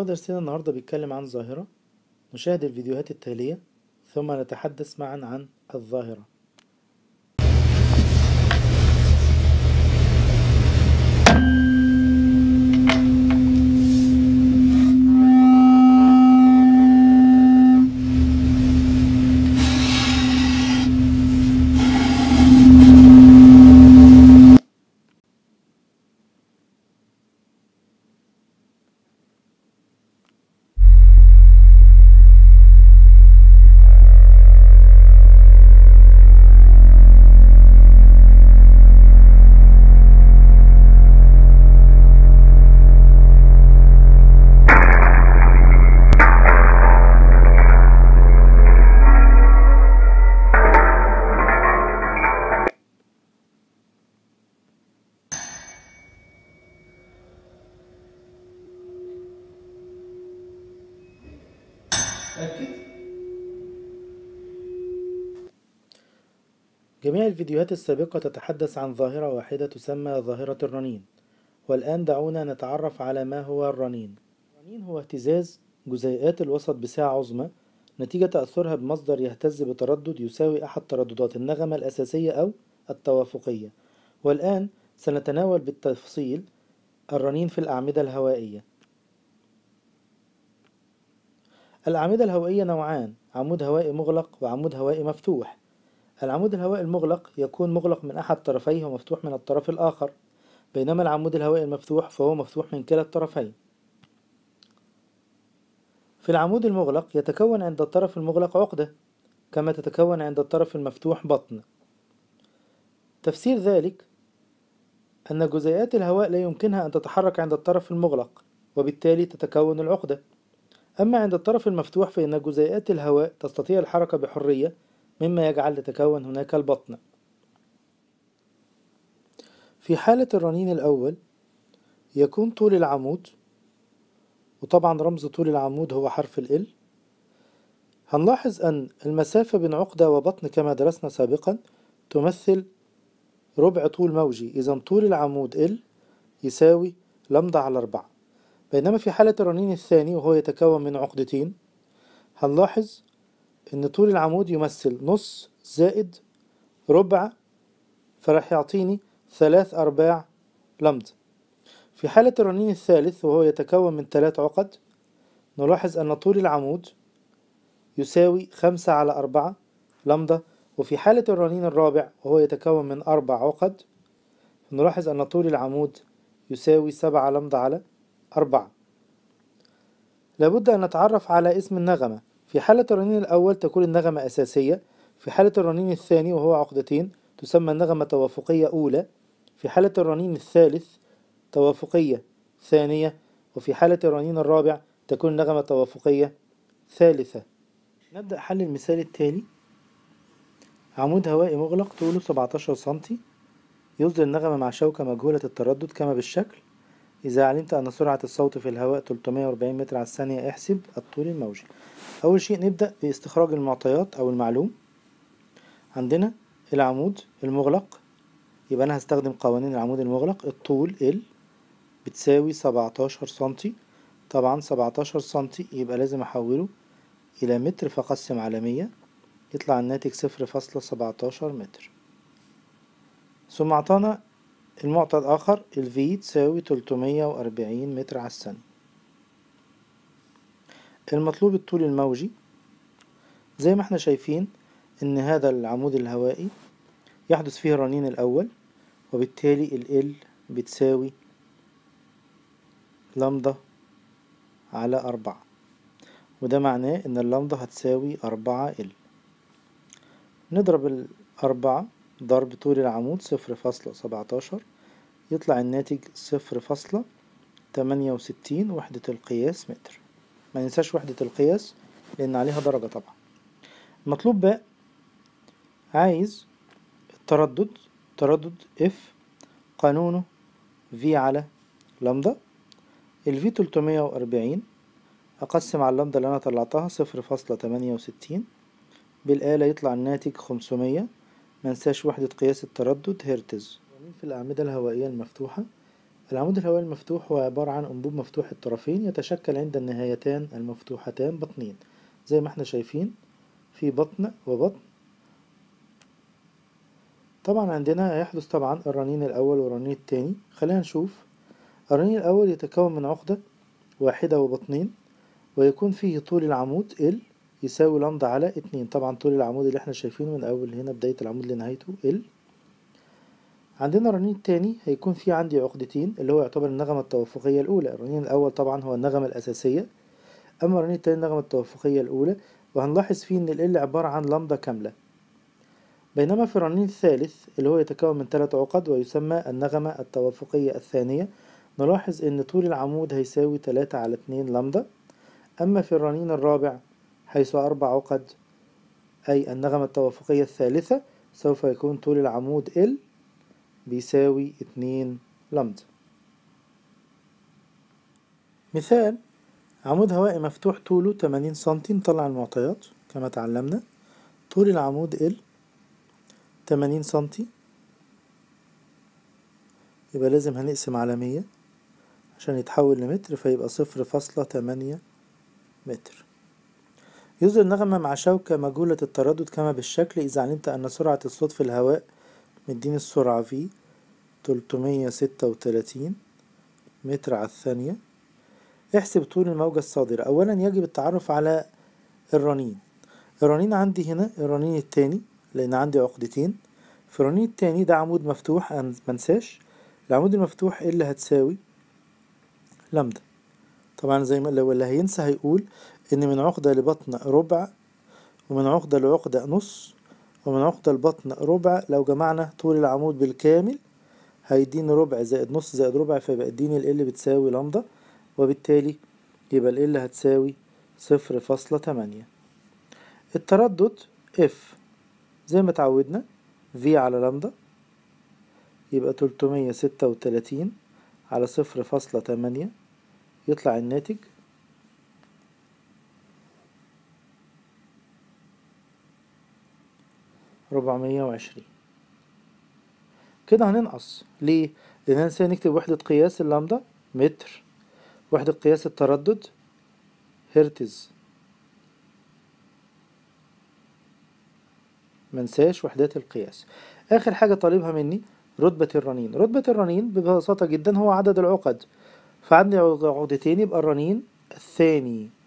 موضوع درسنا النهاردة بيتكلم عن ظاهرة. نشاهد الفيديوهات التالية ثم نتحدث معا عن الظاهرة. جميع الفيديوهات السابقة تتحدث عن ظاهرة واحدة تسمى ظاهرة الرنين، والآن دعونا نتعرف على ما هو الرنين. الرنين هو اهتزاز جزيئات الوسط بسعة عظمى نتيجة تأثرها بمصدر يهتز بتردد يساوي أحد ترددات النغمة الأساسية أو التوافقية. والآن سنتناول بالتفصيل الرنين في الأعمدة الهوائية. الأعمدة الهوائية نوعان: عمود هوائي مغلق وعمود هوائي مفتوح. العمود الهوائي المغلق يكون مغلق من أحد طرفيه ومفتوح من الطرف الآخر، بينما العمود الهوائي المفتوح فهو مفتوح من كلا الطرفين. في العمود المغلق يتكون عند الطرف المغلق عقدة، كما تتكون عند الطرف المفتوح بطن. تفسير ذلك أن جزيئات الهواء لا يمكنها أن تتحرك عند الطرف المغلق، وبالتالي تتكون العقدة. أما عند الطرف المفتوح فإن جزيئات الهواء تستطيع الحركة بحرية، مما يجعل تتكون هناك البطن. في حالة الرنين الأول يكون طول العمود، وطبعا رمز طول العمود هو حرف ال. هنلاحظ أن المسافة بين عقدة وبطن كما درسنا سابقا تمثل ربع طول موجي، إذا طول العمود ال يساوي لمدة على 4. بينما في حالة الرنين الثاني وهو يتكون من عقدتين هنلاحظ إن طول العمود يمثل نص زائد ربع، فراح يعطيني 3/4 لمدة. في حالة الرنين الثالث وهو يتكون من 3 عقد نلاحظ أن طول العمود يساوي 5/4 لمدة، وفي حالة الرنين الرابع وهو يتكون من 4 عقد نلاحظ أن طول العمود يساوي 7 لمدة على 4. لابد أن نتعرف على اسم النغمة. في حالة الرنين الأول تكون النغمة أساسية، في حالة الرنين الثاني وهو عقدتين تسمى النغمة توافقية أولى، في حالة الرنين الثالث توافقية ثانية، وفي حالة الرنين الرابع تكون نغمة توافقية ثالثة. نبدأ حل المثال التالي. عمود هوائي مغلق طوله 17 سنتي يصدر النغمة مع شوكة مجهولة التردد كما بالشكل. إذا علمت أن سرعة الصوت في الهواء 340 متر على الثانية احسب الطول الموجي. أول شيء نبدأ باستخراج المعطيات أو المعلوم. عندنا العمود المغلق، يبقى أنا هستخدم قوانين العمود المغلق. الطول L بتساوي 17 سنتي، طبعا 17 سنتي يبقى لازم أحوله إلى متر فأقسم على 100، يطلع الناتج 0.17 متر. ثم أعطانا المعطى الآخر ال V تساوي 340 متر على الثانية. المطلوب الطول الموجي. زي ما احنا شايفين ان هذا العمود الهوائي يحدث فيه الرنين الأول، وبالتالي ال L بتساوي لمدة على 4، وده معناه ان اللمدة هتساوي 4 L. نضرب 4 ضرب طول العمود 0.17، يطلع الناتج 0.68 وحدة القياس متر. ما ننساش وحدة القياس لأن عليها درجة طبعا. المطلوب بقى عايز التردد، تردد F قانونه V على لمدة. ال V 340 أقسم على اللمدة اللي أنا طلعتها 0.68، بالآلة يطلع الناتج 500. ما ننساش وحدة قياس التردد هرتز. في الأعمدة الهوائية المفتوحة العمود الهوائي المفتوح هو عبارة عن أنبوب مفتوح الطرفين يتشكل عند النهايتان المفتوحتان بطنين، زي ما احنا شايفين في بطن وبطن. طبعا عندنا هيحدث طبعا الرنين الأول والرنين التاني. خلينا نشوف. الرنين الأول يتكون من عقدة واحدة وبطنين، ويكون فيه طول العمود L يساوي لندا على 2. طبعا طول العمود اللي احنا شايفينه من أول هنا بداية العمود لنهايته L. عندنا الرنين التاني هيكون فيه عندي عقدتين، اللي هو يعتبر النغمة التوافقية الأولى. الرنين الأول طبعا هو النغمة الأساسية، أما الرنين التاني النغمة التوافقية الأولى، وهنلاحظ فيه إن ال عبارة عن لندا كاملة. بينما في الرنين الثالث اللي هو يتكون من 3 عقد ويسمى النغمة التوافقية الثانية، نلاحظ إن طول العمود هيساوي 3/2 لمدة. أما في الرنين الرابع حيث 4 عقد أي النغمة التوافقية الثالثة، سوف يكون طول العمود L بيساوي 2 لمدة. مثال: عمود هوائي مفتوح طوله 80 سنتي، نطلع المعطيات كما تعلمنا. طول العمود L 80 سنتي، يبقى لازم هنقسم على 100 عشان يتحول لمتر، فيبقى 0.8 متر. يزر النغمة مع شوكة مجهولة التردد كما بالشكل. إذا علمت أن سرعة الصوت في الهواء، مديني السرعة في 336 متر على الثانية، احسب طول الموجة الصادرة. أولا يجب التعرف على الرنين. الرنين عندي هنا الرنين التاني لأن عندي عقدتين. في الرنين التاني ده عمود مفتوح، منساش العمود المفتوح اللي هتساوي لمدة. طبعا زي ما لو اللي هينسى هيقول ان من عقدة لبطن ربع، ومن عقدة لعقدة نص، ومن عقدة لبطن ربع. لو جمعنا طول العمود بالكامل هيديني ربع زائد نص زائد ربع، فيبقى اديني ال بتساوي لمدة، وبالتالي يبقى ال هتساوي 0.8. التردد اف زي ما اتعودنا v على لمدة، يبقى 336 على 0.8 يطلع الناتج 420. كده هننقص ليه؟ لأننا نسينا نكتب وحدة قياس اللمدة متر، وحدة قياس التردد هرتز، منساش وحدات القياس. آخر حاجة طالبها مني رتبة الرنين. رتبة الرنين ببساطة جدا هو عدد العقد، فعندي عقدتين يبقى الرنين الثاني